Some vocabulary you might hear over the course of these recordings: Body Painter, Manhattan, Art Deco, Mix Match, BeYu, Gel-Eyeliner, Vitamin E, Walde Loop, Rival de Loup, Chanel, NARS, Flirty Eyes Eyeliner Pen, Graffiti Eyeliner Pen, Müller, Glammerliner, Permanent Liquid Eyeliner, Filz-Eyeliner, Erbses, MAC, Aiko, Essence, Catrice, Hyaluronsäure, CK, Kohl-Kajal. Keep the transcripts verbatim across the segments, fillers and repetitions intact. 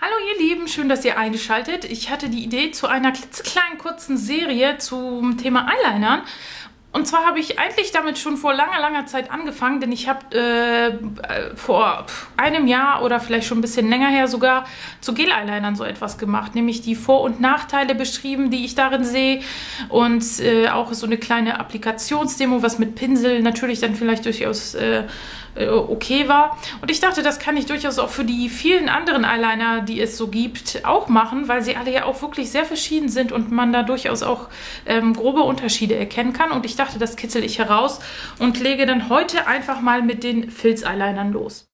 Hallo ihr Lieben, schön, dass ihr einschaltet. Ich hatte die Idee zu einer klitzekleinen kurzen Serie zum Thema Eyelinern. Und zwar habe ich eigentlich damit schon vor langer, langer Zeit angefangen, denn ich habe äh, vor einem Jahr oder vielleicht schon ein bisschen länger her sogar zu Gel-Eyelinern so etwas gemacht. Nämlich die Vor- und Nachteile beschrieben, die ich darin sehe. Und äh, auch so eine kleine Applikationsdemo, was mit Pinsel natürlich dann vielleicht durchaus Äh, okay war. Und ich dachte, das kann ich durchaus auch für die vielen anderen Eyeliner, die es so gibt, auch machen, weil sie alle ja auch wirklich sehr verschieden sind und man da durchaus auch ähm, grobe Unterschiede erkennen kann. Und ich dachte, das kitzel ich heraus und lege dann heute einfach mal mit den Filz-Eyelinern los.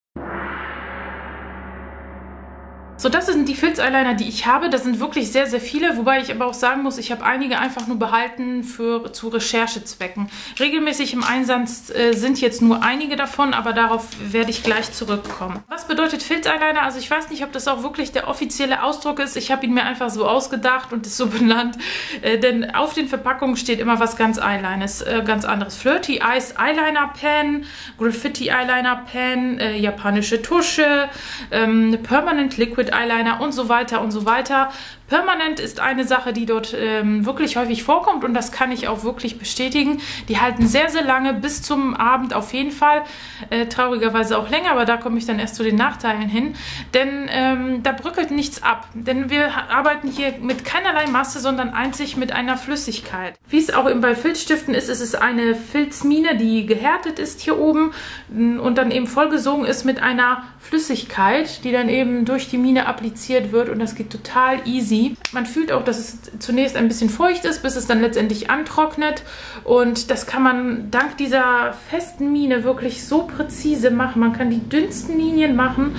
So, das sind die Filz-Eyeliner, die ich habe. Das sind wirklich sehr, sehr viele, wobei ich aber auch sagen muss, ich habe einige einfach nur behalten für, zu Recherchezwecken. Regelmäßig im Einsatz äh, sind jetzt nur einige davon, aber darauf werde ich gleich zurückkommen. Was bedeutet Filz-Eyeliner? Also ich weiß nicht, ob das auch wirklich der offizielle Ausdruck ist. Ich habe ihn mir einfach so ausgedacht und ist so benannt, äh, denn auf den Verpackungen steht immer was ganz, Eyelines, äh, ganz anderes. Flirty Eyes Eyeliner Pen, Graffiti Eyeliner Pen, äh, japanische Tusche, ähm, Permanent Liquid Eyeliner und so weiter und so weiter. Permanent ist eine Sache, die dort ähm, wirklich häufig vorkommt und das kann ich auch wirklich bestätigen. Die halten sehr, sehr lange, bis zum Abend auf jeden Fall. Äh, traurigerweise auch länger, aber da komme ich dann erst zu den Nachteilen hin. Denn ähm, da bröckelt nichts ab. Denn wir arbeiten hier mit keinerlei Masse, sondern einzig mit einer Flüssigkeit. Wie es auch eben bei Filzstiften ist, ist es eine Filzmine, die gehärtet ist hier oben und dann eben vollgesogen ist mit einer Flüssigkeit, die dann eben durch die Mine appliziert wird und das geht total easy. Man fühlt auch, dass es zunächst ein bisschen feucht ist, bis es dann letztendlich antrocknet und das kann man dank dieser festen Mine wirklich so präzise machen. Man kann die dünnsten Linien machen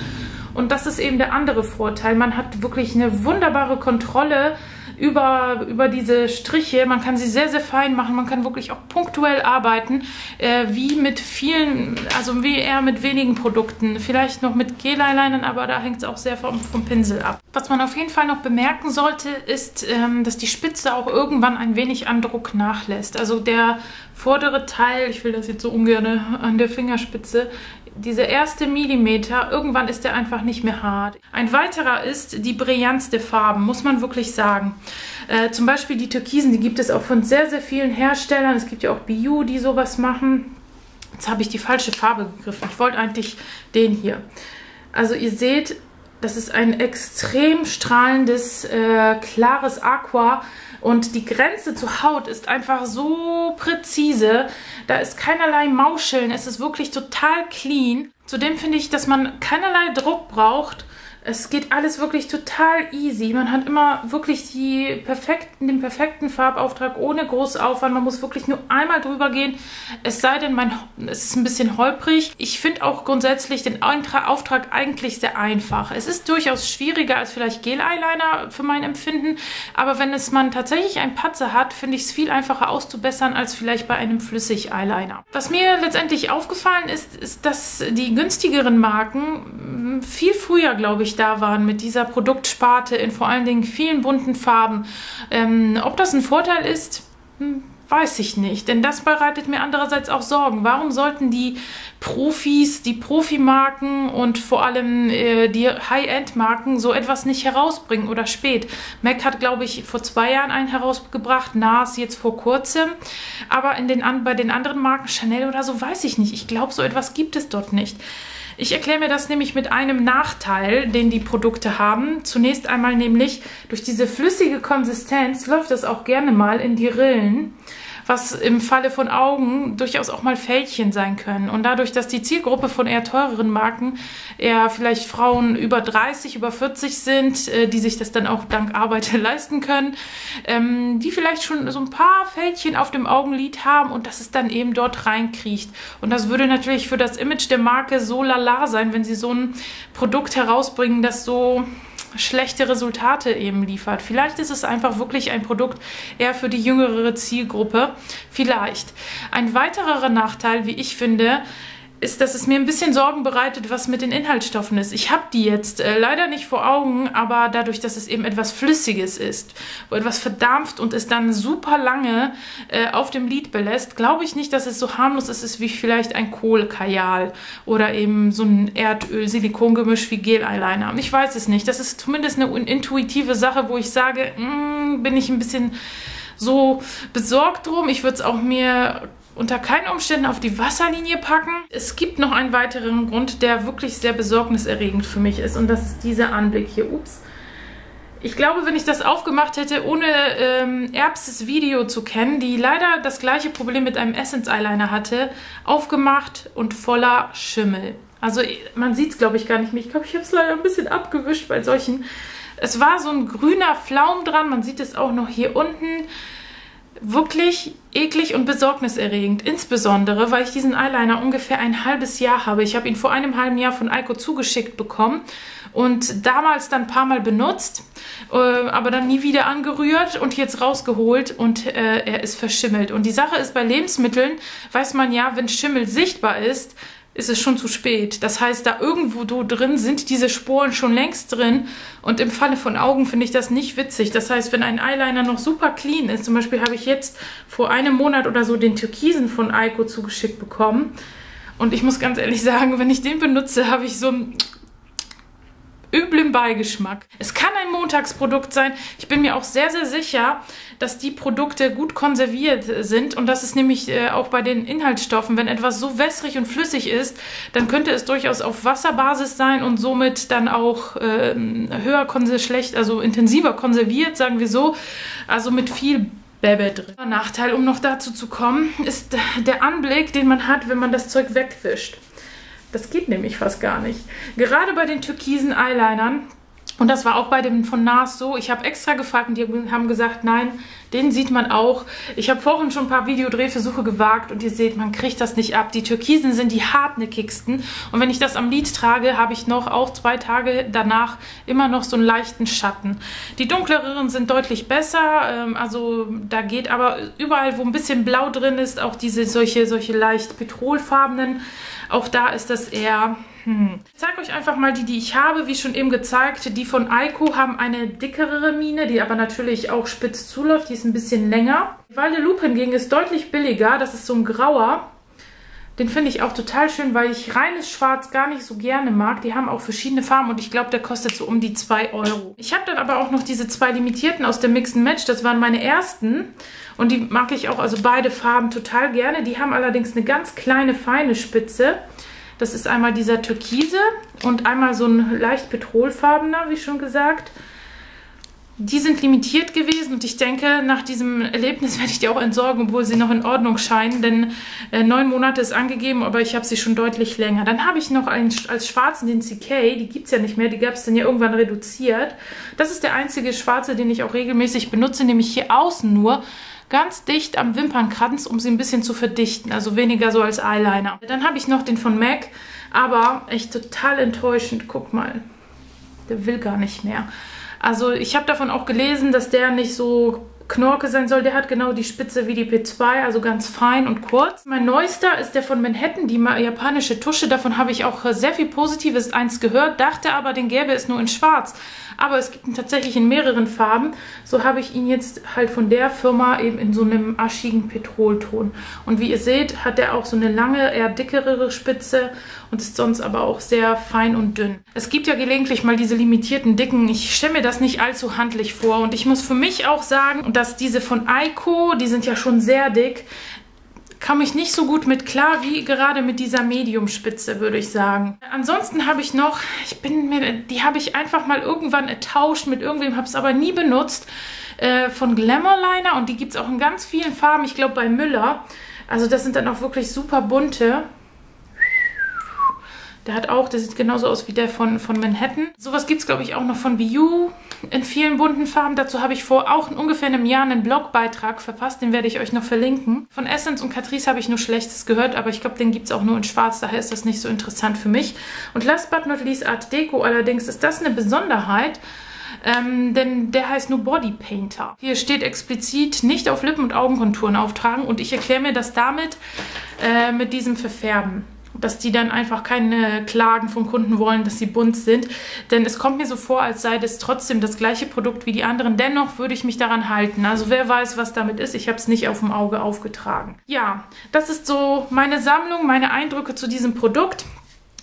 und das ist eben der andere Vorteil. Man hat wirklich eine wunderbare Kontrolle Über, über diese Striche. Man kann sie sehr, sehr fein machen. Man kann wirklich auch punktuell arbeiten, äh, wie mit vielen, also wie eher mit wenigen Produkten. Vielleicht noch mit Gel-Eyelinern, aber da hängt es auch sehr vom, vom Pinsel ab. Was man auf jeden Fall noch bemerken sollte, ist, ähm, dass die Spitze auch irgendwann ein wenig an Druck nachlässt. Also der vordere Teil, ich will das jetzt so ungern an der Fingerspitze, dieser erste Millimeter, irgendwann ist der einfach nicht mehr hart. Ein weiterer ist die Brillanz der Farben, muss man wirklich sagen. Äh, zum Beispiel die Türkisen, die gibt es auch von sehr, sehr vielen Herstellern. Es gibt ja auch BeYu, die sowas machen. Jetzt habe ich die falsche Farbe gegriffen. Ich wollte eigentlich den hier. Also ihr seht, das ist ein extrem strahlendes, äh, klares Aqua und die Grenze zur Haut ist einfach so präzise. Da ist keinerlei Mauscheln, es ist wirklich total clean. Zudem finde ich, dass man keinerlei Druck braucht. Es geht alles wirklich total easy. Man hat immer wirklich die perfekten, den perfekten Farbauftrag ohne großen Aufwand. Man muss wirklich nur einmal drüber gehen. Es sei denn, mein, es ist ein bisschen holprig. Ich finde auch grundsätzlich den Auftrag eigentlich sehr einfach. Es ist durchaus schwieriger als vielleicht Gel-Eyeliner für mein Empfinden. Aber wenn es man tatsächlich einen Patzer hat, finde ich es viel einfacher auszubessern als vielleicht bei einem Flüssig-Eyeliner. Was mir letztendlich aufgefallen ist, ist, dass die günstigeren Marken viel früher, glaube ich, da waren mit dieser Produktsparte in vor allen Dingen vielen bunten Farben. Ähm, ob das ein Vorteil ist, weiß ich nicht. Denn das bereitet mir andererseits auch Sorgen. Warum sollten die Profis, die Profimarken und vor allem äh, die High-End-Marken so etwas nicht herausbringen oder spät? M A C hat, glaube ich, vor zwei Jahren einen herausgebracht, NARS jetzt vor kurzem. Aber in den, an, bei den anderen Marken, Chanel oder so, weiß ich nicht. Ich glaube, so etwas gibt es dort nicht. Ich erkläre mir das nämlich mit einem Nachteil, den die Produkte haben. Zunächst einmal nämlich, durch diese flüssige Konsistenz läuft das auch gerne mal in die Rillen, was im Falle von Augen durchaus auch mal Fältchen sein können. Und dadurch, dass die Zielgruppe von eher teureren Marken eher vielleicht Frauen über dreißig, über vierzig sind, die sich das dann auch dank Arbeit leisten können, die vielleicht schon so ein paar Fältchen auf dem Augenlid haben und dass es dann eben dort reinkriecht. Und das würde natürlich für das Image der Marke so lala sein, wenn sie so ein Produkt herausbringen, das so schlechte Resultate eben liefert. Vielleicht ist es einfach wirklich ein Produkt eher für die jüngere Zielgruppe. Vielleicht. Ein weiterer Nachteil, wie ich finde, ist, dass es mir ein bisschen Sorgen bereitet, was mit den Inhaltsstoffen ist. Ich habe die jetzt äh, leider nicht vor Augen, aber dadurch, dass es eben etwas Flüssiges ist, wo etwas verdampft und es dann super lange äh, auf dem Lid belässt, glaube ich nicht, dass es so harmlos ist wie vielleicht ein Kohl-Kajal oder eben so ein Erdöl-Silikongemisch wie Gel-Eyeliner. Ich weiß es nicht. Das ist zumindest eine intuitive Sache, wo ich sage, mm, bin ich ein bisschen so besorgt drum. Ich würde es auch mir unter keinen Umständen auf die Wasserlinie packen. Es gibt noch einen weiteren Grund, der wirklich sehr besorgniserregend für mich ist. Und das ist dieser Anblick hier. Ups. Ich glaube, wenn ich das aufgemacht hätte, ohne ähm, Erbses Video zu kennen, die leider das gleiche Problem mit einem Essence Eyeliner hatte, aufgemacht und voller Schimmel. Also man sieht es, glaube ich, gar nicht mehr. Ich glaube, ich habe es leider ein bisschen abgewischt bei solchen. Es war so ein grüner Flaum dran. Man sieht es auch noch hier unten. Wirklich eklig und besorgniserregend, insbesondere, weil ich diesen Eyeliner ungefähr ein halbes Jahr habe. Ich habe ihn vor einem halben Jahr von Aiko zugeschickt bekommen und damals dann ein paar Mal benutzt, äh, aber dann nie wieder angerührt und jetzt rausgeholt und äh, er ist verschimmelt. Und die Sache ist, bei Lebensmitteln weiß man ja, wenn Schimmel sichtbar ist, ist es schon zu spät. Das heißt, da irgendwo drin sind diese Sporen schon längst drin und im Falle von Augen finde ich das nicht witzig. Das heißt, wenn ein Eyeliner noch super clean ist, zum Beispiel habe ich jetzt vor einem Monat oder so den Türkisen von Aiko zugeschickt bekommen und ich muss ganz ehrlich sagen, wenn ich den benutze, habe ich so ein üblen Beigeschmack. Es kann ein Montagsprodukt sein. Ich bin mir auch sehr, sehr sicher, dass die Produkte gut konserviert sind und das ist nämlich äh, auch bei den Inhaltsstoffen, wenn etwas so wässrig und flüssig ist, dann könnte es durchaus auf Wasserbasis sein und somit dann auch äh, höher konserviert, schlecht, also intensiver konserviert, sagen wir so, also mit viel Bäbe drin. Ein Nachteil, um noch dazu zu kommen, ist der Anblick, den man hat, wenn man das Zeug wegwischt. Das geht nämlich fast gar nicht. Gerade bei den türkisen Eyelinern, und das war auch bei dem von NARS so, ich habe extra gefragt und die haben gesagt, nein, den sieht man auch. Ich habe vorhin schon ein paar Videodrehversuche gewagt und ihr seht, man kriegt das nicht ab. Die türkisen sind die hartnäckigsten und wenn ich das am Lid trage, habe ich noch auch zwei Tage danach immer noch so einen leichten Schatten. Die dunkleren sind deutlich besser, ähm, also da geht aber überall, wo ein bisschen blau drin ist, auch diese solche, solche leicht petrolfarbenen, auch da ist das eher... Hm. Ich zeige euch einfach mal die, die ich habe, wie schon eben gezeigt. Die von Aiko haben eine dickere Mine, die aber natürlich auch spitz zuläuft. Die ist ein bisschen länger. Walde Loop hingegen ist deutlich billiger. Das ist so ein grauer. Den finde ich auch total schön, weil ich reines Schwarz gar nicht so gerne mag. Die haben auch verschiedene Farben und ich glaube, der kostet so um die zwei Euro. Ich habe dann aber auch noch diese zwei limitierten aus dem Mix Match. Das waren meine ersten und die mag ich auch, also beide Farben total gerne. Die haben allerdings eine ganz kleine, feine Spitze. Das ist einmal dieser türkise und einmal so ein leicht petrolfarbener, wie schon gesagt. Die sind limitiert gewesen und ich denke, nach diesem Erlebnis werde ich die auch entsorgen, obwohl sie noch in Ordnung scheinen, denn äh, neun Monate ist angegeben, aber ich habe sie schon deutlich länger. Dann habe ich noch einen, als schwarzen den C K, die gibt es ja nicht mehr, die gab es dann ja irgendwann reduziert. Das ist der einzige schwarze, den ich auch regelmäßig benutze, nämlich hier außen nur. Ganz dicht am Wimpernkranz, um sie ein bisschen zu verdichten, also weniger so als Eyeliner. Dann habe ich noch den von MAC, aber echt total enttäuschend. Guck mal, der will gar nicht mehr. Also ich habe davon auch gelesen, dass der nicht so knorke sein soll. Der hat genau die Spitze wie die P zwei, also ganz fein und kurz. Mein neuester ist der von Manhattan, die japanische Tusche. Davon habe ich auch sehr viel Positives eins gehört, dachte aber, den gäbe es nur in Schwarz. Aber es gibt ihn tatsächlich in mehreren Farben. So habe ich ihn jetzt halt von der Firma eben in so einem aschigen Petrolton. Und wie ihr seht, hat er auch so eine lange, eher dickere Spitze und ist sonst aber auch sehr fein und dünn. Es gibt ja gelegentlich mal diese limitierten Dicken. Ich stelle mir das nicht allzu handlich vor. Und ich muss für mich auch sagen, dass diese von Aiko, die sind ja schon sehr dick, kam ich nicht so gut mit klar, wie gerade mit dieser Medium-Spitze, würde ich sagen. Ansonsten habe ich noch, ich bin mir, die habe ich einfach mal irgendwann ertauscht mit irgendwem, habe es aber nie benutzt, äh, von Glammerliner und die gibt es auch in ganz vielen Farben, ich glaube bei Müller. Also das sind dann auch wirklich super bunte. Der hat auch, der sieht genauso aus wie der von, von Manhattan. Sowas gibt es, glaube ich, auch noch von BeYu in vielen bunten Farben. Dazu habe ich vor auch in ungefähr einem Jahr einen Blogbeitrag verfasst. Den werde ich euch noch verlinken. Von Essence und Catrice habe ich nur Schlechtes gehört, aber ich glaube, den gibt es auch nur in Schwarz. Daher ist das nicht so interessant für mich. Und last but not least Art Deco. Allerdings ist das eine Besonderheit. Ähm, denn der heißt nur Body Painter. Hier steht explizit nicht auf Lippen- und Augenkonturen auftragen. Und ich erkläre mir das damit äh, mit diesem Verfärben. dass die dann einfach keine Klagen vom Kunden wollen, dass sie bunt sind. Denn es kommt mir so vor, als sei das trotzdem das gleiche Produkt wie die anderen. Dennoch würde ich mich daran halten. Also wer weiß, was damit ist. Ich habe es nicht auf dem Auge aufgetragen. Ja, das ist so meine Sammlung, meine Eindrücke zu diesem Produkt.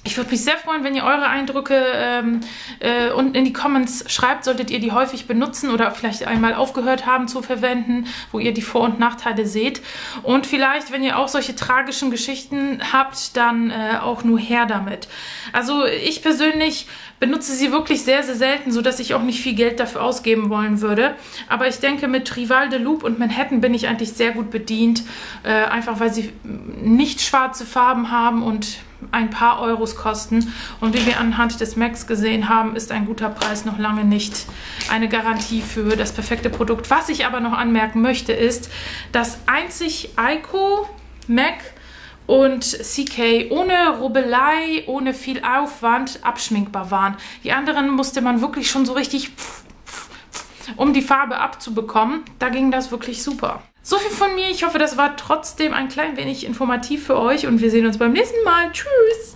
Ich würde mich sehr freuen, wenn ihr eure Eindrücke ähm, äh, unten in die Comments schreibt. Solltet ihr die häufig benutzen oder vielleicht einmal aufgehört haben zu verwenden, wo ihr die Vor- und Nachteile seht. Und vielleicht, wenn ihr auch solche tragischen Geschichten habt, dann äh, auch nur her damit. Also ich persönlich benutze sie wirklich sehr, sehr selten, sodass ich auch nicht viel Geld dafür ausgeben wollen würde. Aber ich denke, mit Rival de Loup und Manhattan bin ich eigentlich sehr gut bedient. Äh, einfach, weil sie nicht schwarze Farben haben und ein paar Euros kosten. Und wie wir anhand des M A Cs gesehen haben, ist ein guter Preis noch lange nicht eine Garantie für das perfekte Produkt. Was ich aber noch anmerken möchte, ist, dass einzig Aiko, M A C und C K ohne Rubbelei, ohne viel Aufwand abschminkbar waren. Die anderen musste man wirklich schon so richtig, pf, pf, pf, um die Farbe abzubekommen. Da ging das wirklich super. So viel von mir. Ich hoffe, das war trotzdem ein klein wenig informativ für euch und wir sehen uns beim nächsten Mal. Tschüss!